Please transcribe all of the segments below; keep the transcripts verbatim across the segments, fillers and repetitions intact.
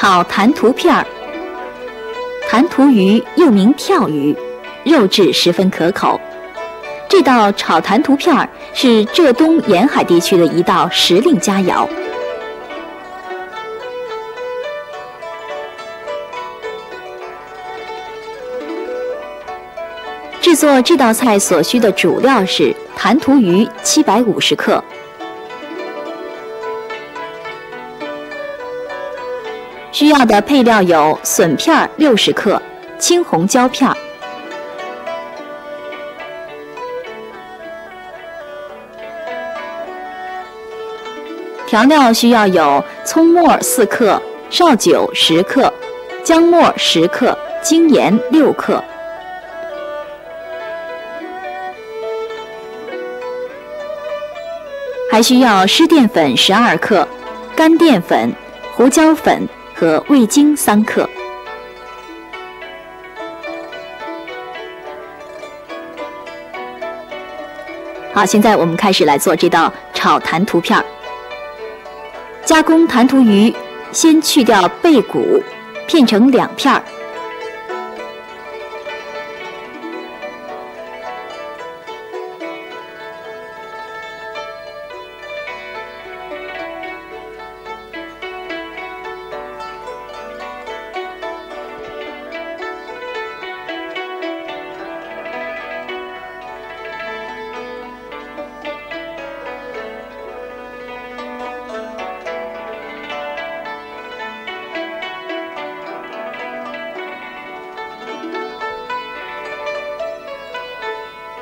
炒弹涂片儿。弹涂鱼又名跳鱼，肉质十分可口。这道炒弹涂片儿是浙东沿海地区的一道时令佳肴。 制作这道菜所需的主料是弹涂鱼七百五十克、需要的配料有笋片六十克、青红椒片、调料需要有葱末四克、绍酒十克、姜末十克、精盐六克。 还需要湿淀粉十二克、干淀粉、胡椒粉和味精三克。好，现在我们开始来做这道炒弹涂片儿。加工弹涂鱼，先去掉背骨，片成两片儿。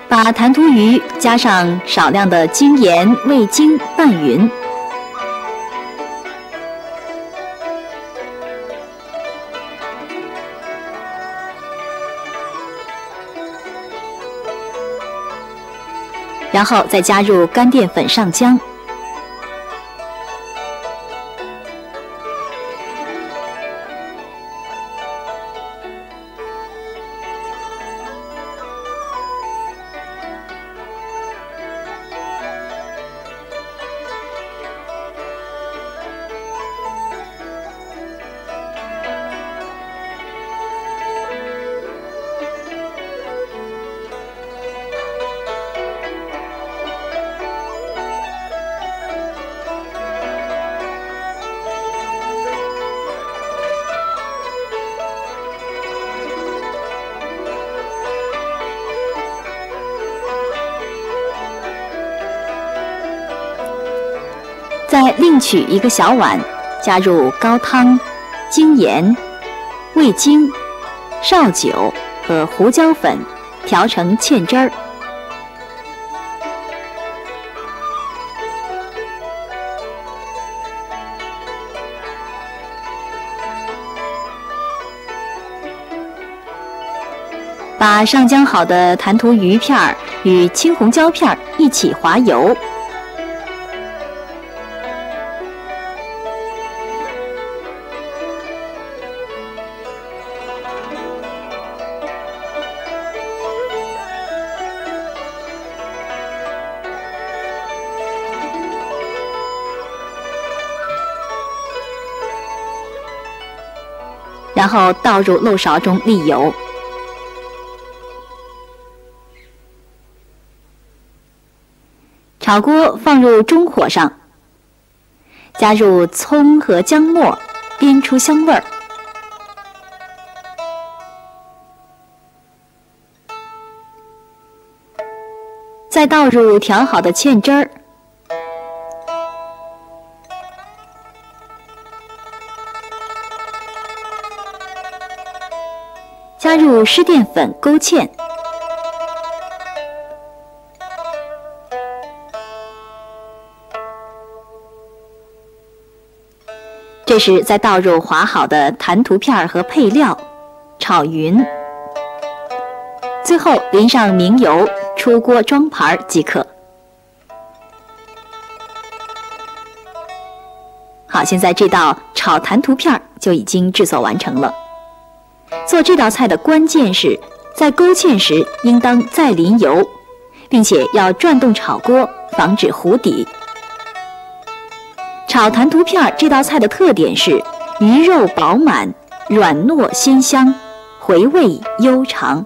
把弹涂鱼加上少量的精盐、味精拌匀，然后再加入干淀粉上浆。 再另取一个小碗，加入高汤、精盐、味精、绍酒和胡椒粉，调成芡汁儿。把上浆好的弹涂鱼片儿与青红椒片儿一起滑油。 然后倒入漏勺中沥油，炒锅放入中火上，加入葱和姜末，煸出香味儿。再倒入调好的芡汁儿。 加入湿淀粉勾芡，这时再倒入划好的弹涂片和配料，炒匀，最后淋上明油，出锅装盘即可。好，现在这道炒弹涂片就已经制作完成了。 做这道菜的关键是在勾芡时应当再淋油，并且要转动炒锅，防止糊底。炒弹涂片这道菜的特点是鱼肉饱满，软糯鲜香，回味悠长。